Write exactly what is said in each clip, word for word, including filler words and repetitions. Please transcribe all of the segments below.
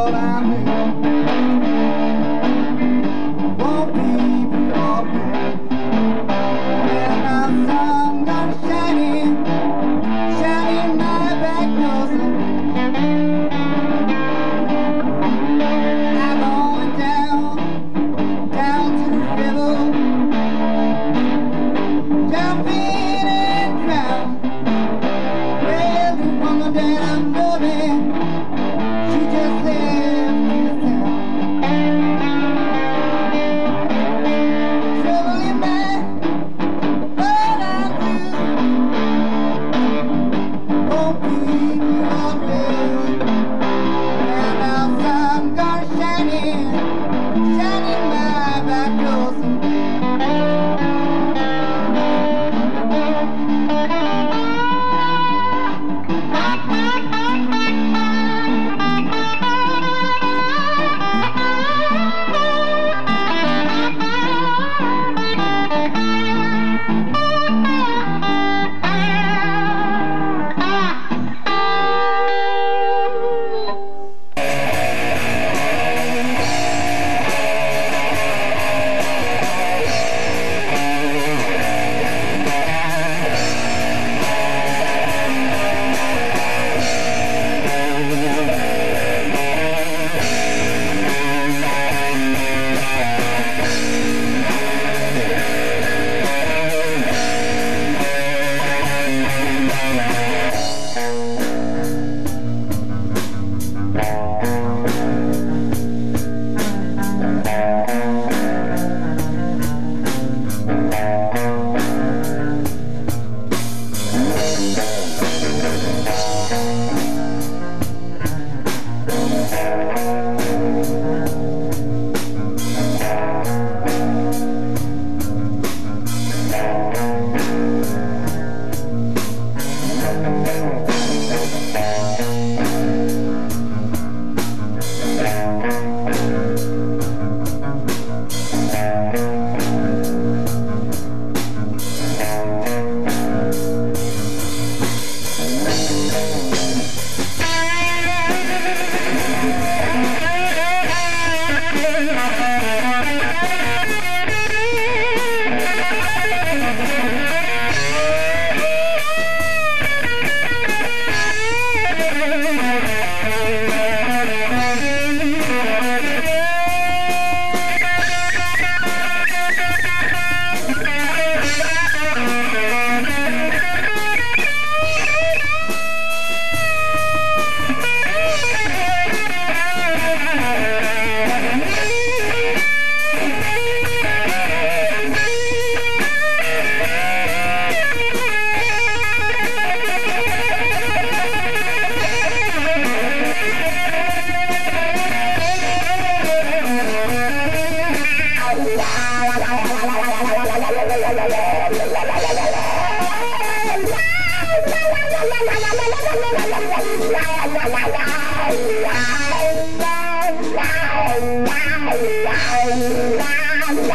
all I knew. Won't be before bed. When the sun comes shining, shining my back nose. I'm going down, down to the river, jumping and drown. Well, the woman that I'm loving, she just lives.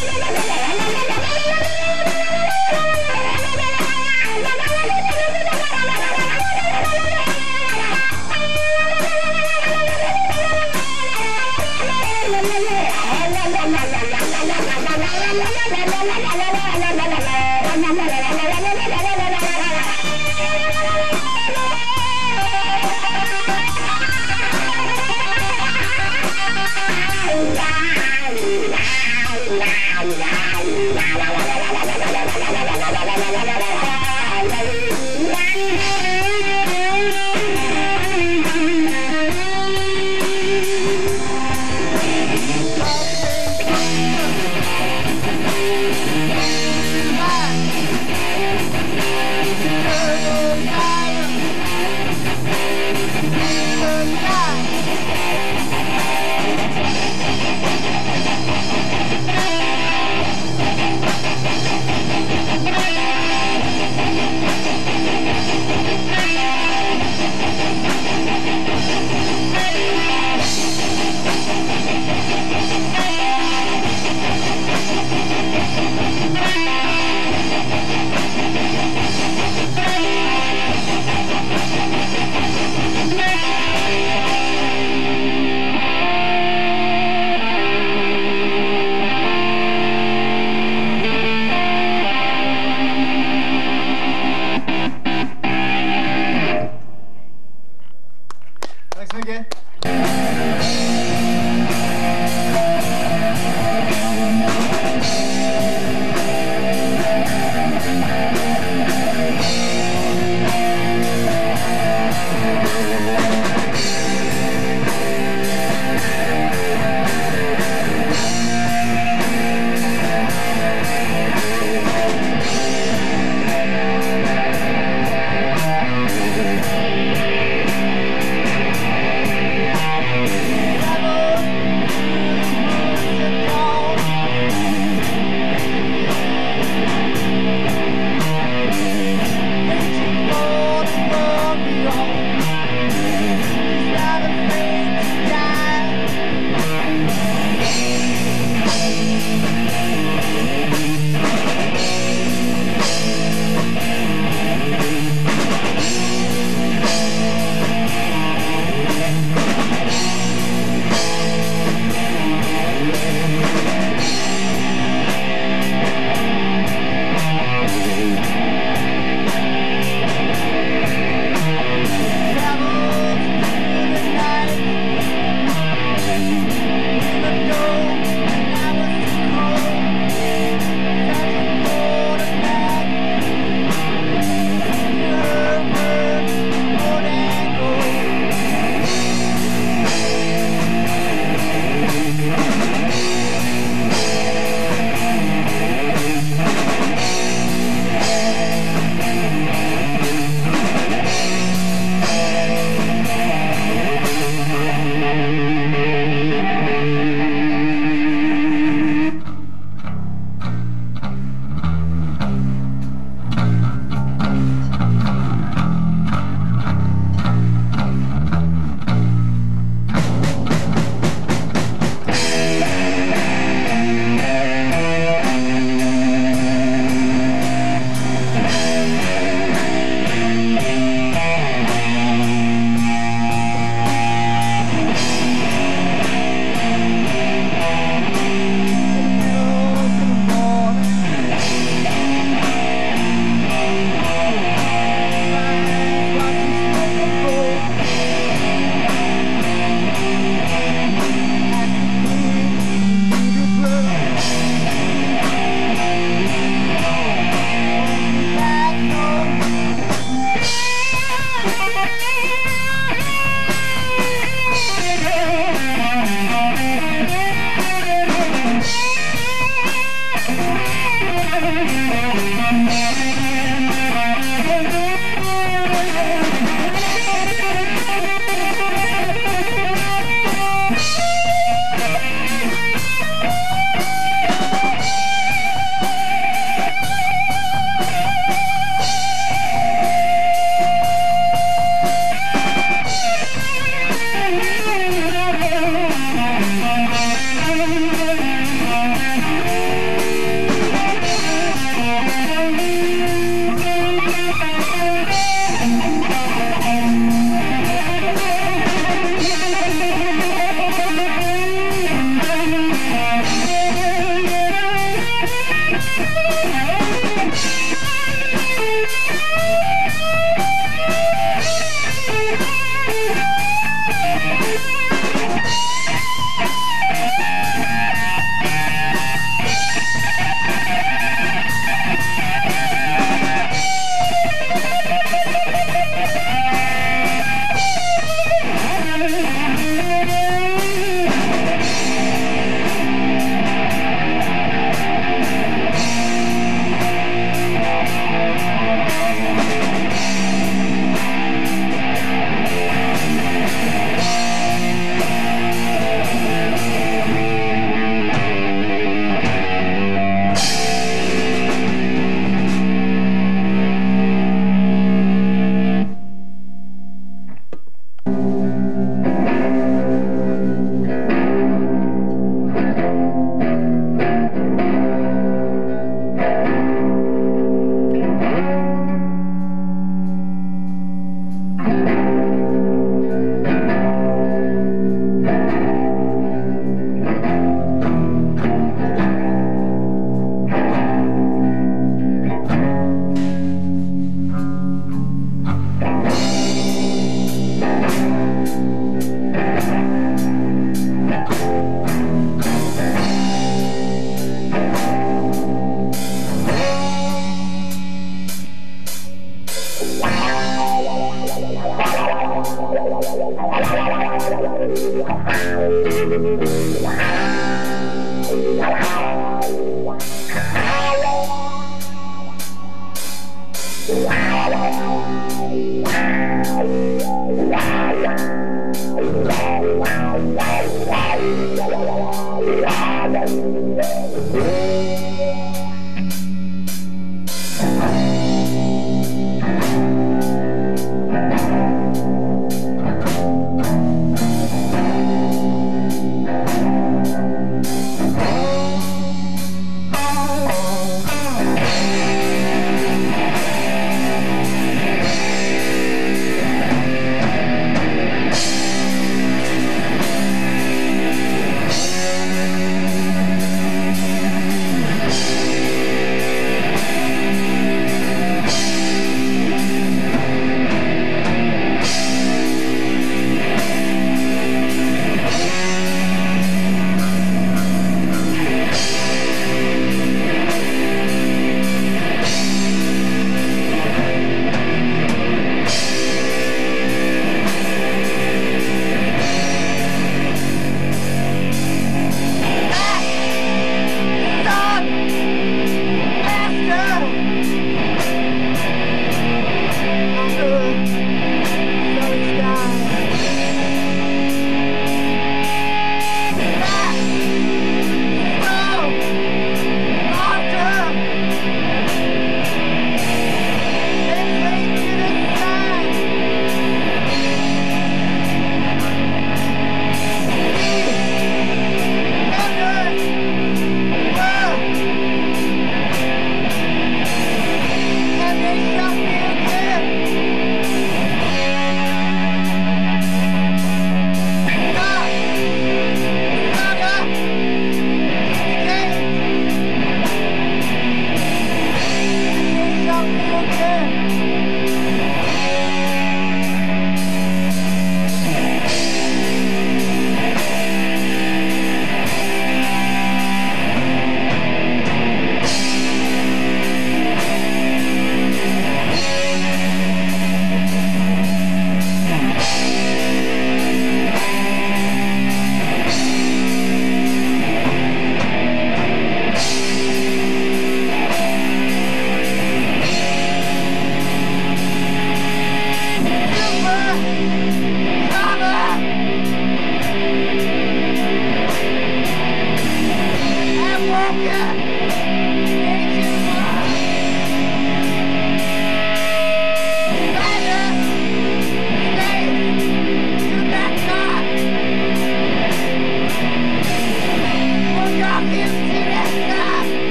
Oh,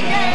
Yeah!